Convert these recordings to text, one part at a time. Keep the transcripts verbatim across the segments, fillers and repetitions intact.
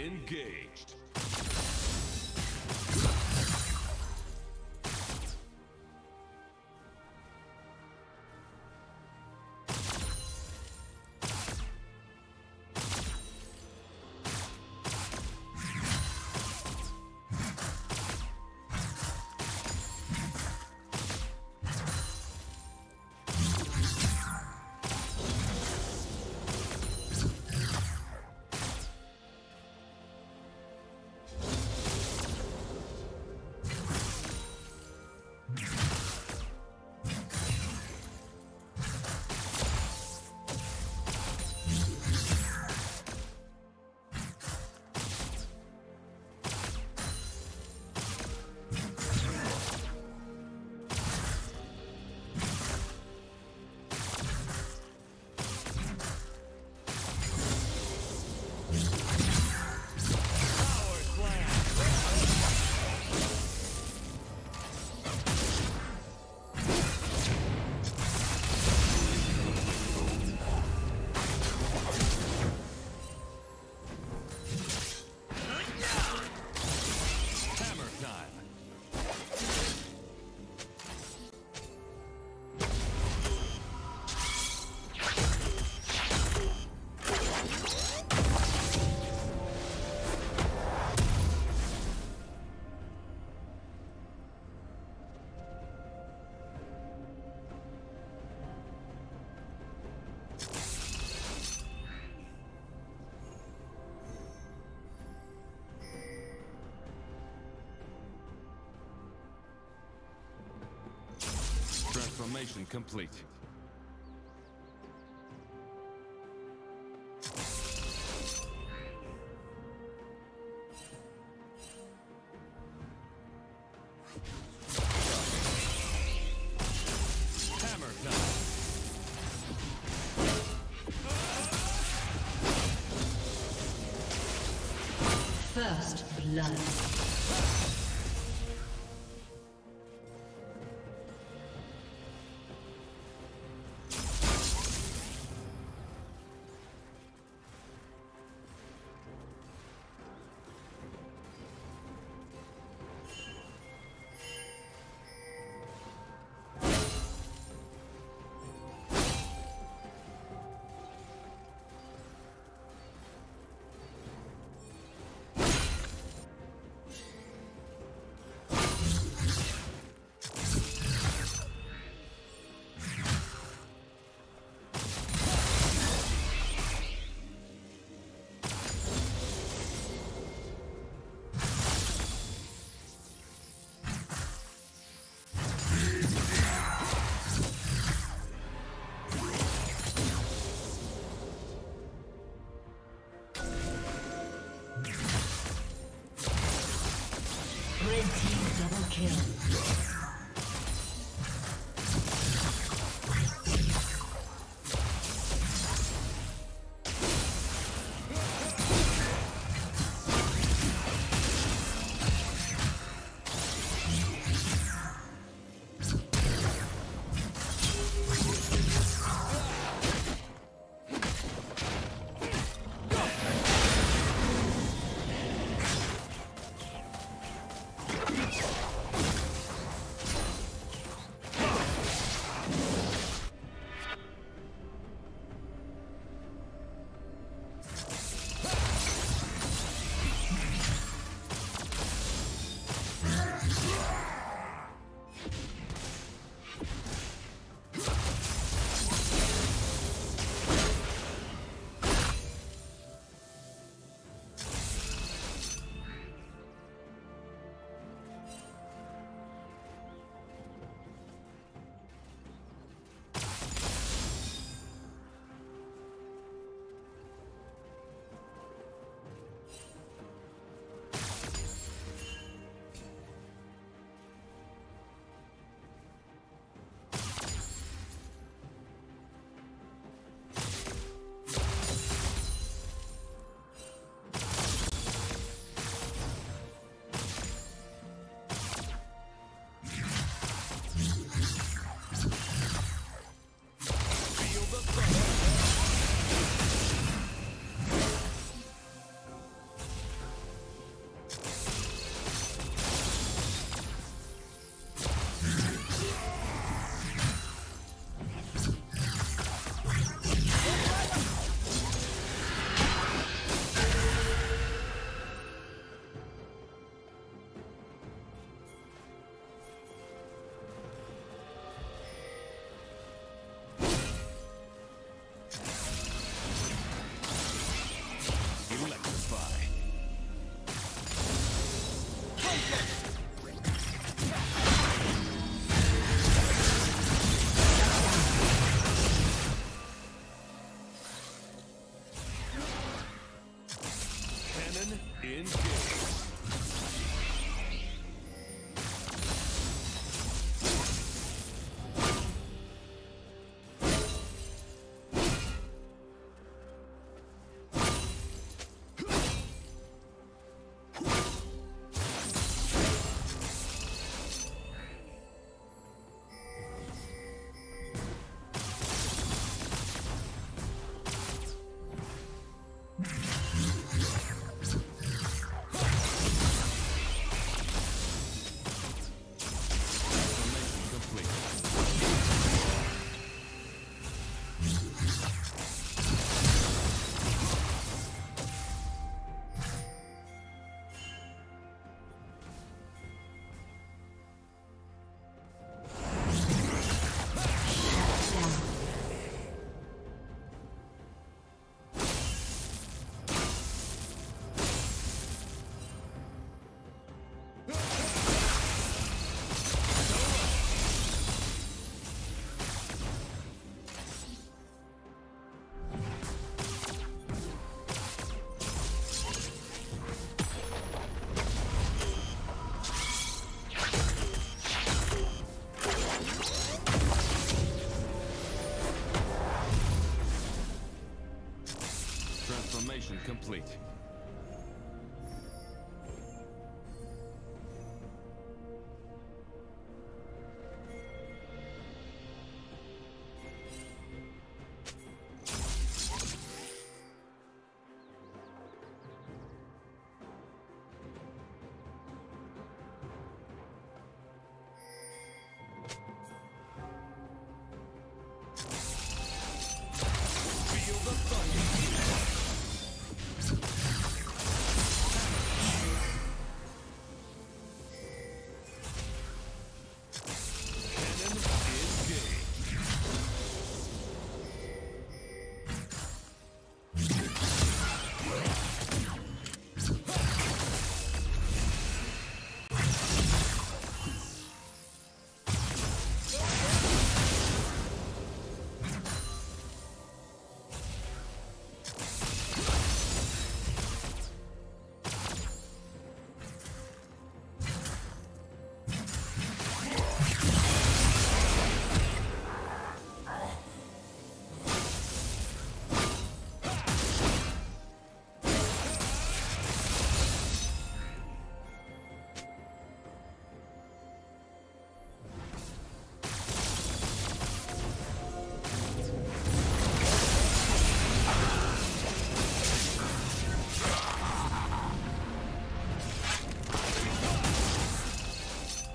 Engaged. Transformation complete. First blood. Complete.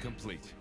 Complete.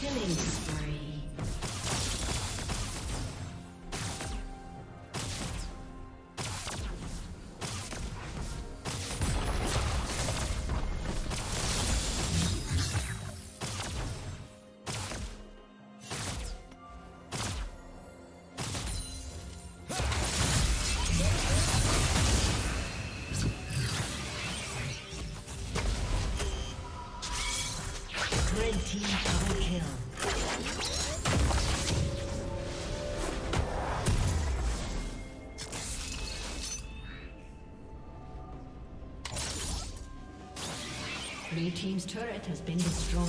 Killing spree. Team double kill. Blue team's turret has been destroyed.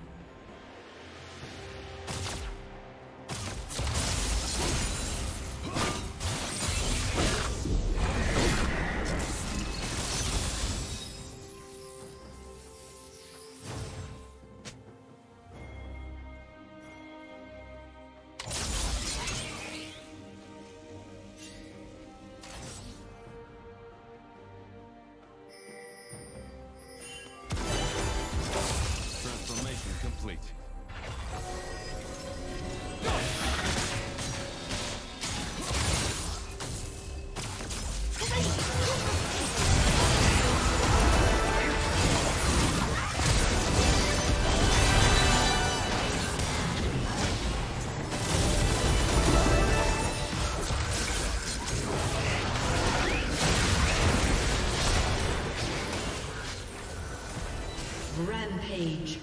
Rampage.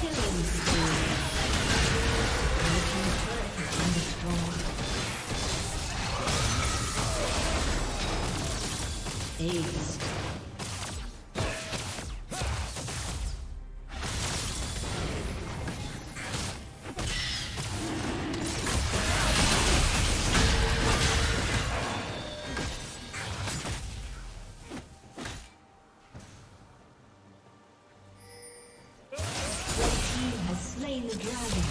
Killing spree. Blue team's turret has been destroyed. Slaying the dragon.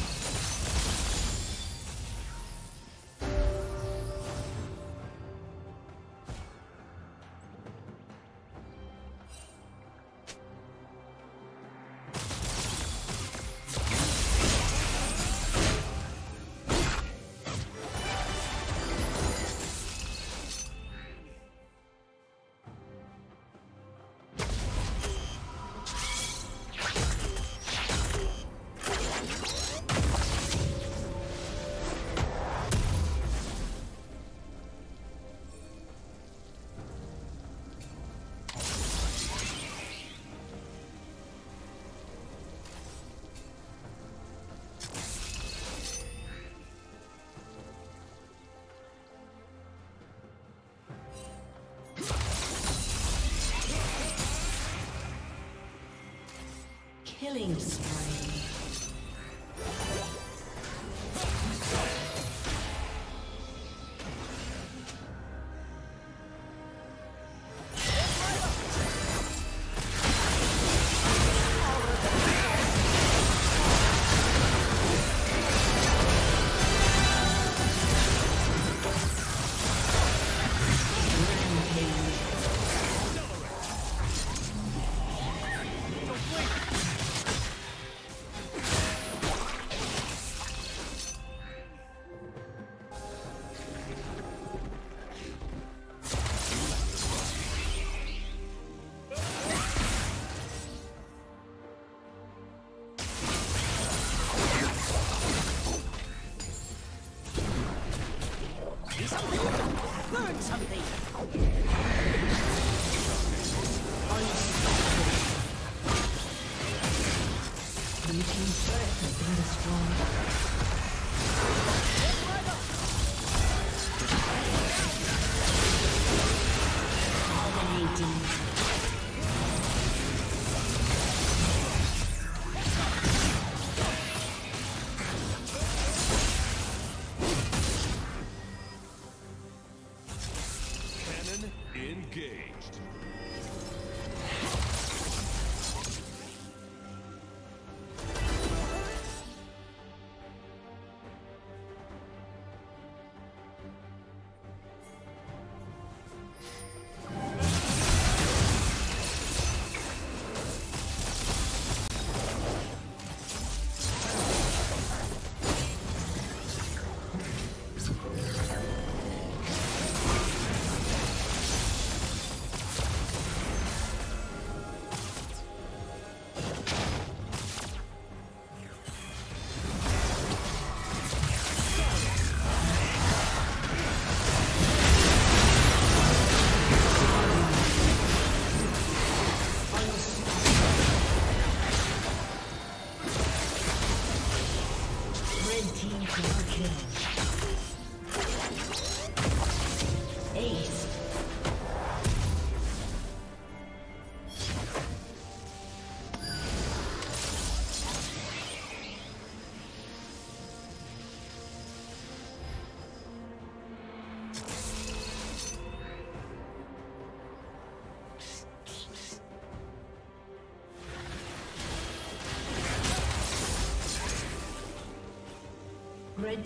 Killing spree. Red